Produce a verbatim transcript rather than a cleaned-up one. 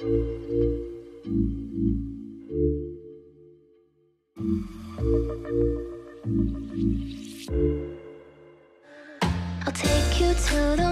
I'll take you to the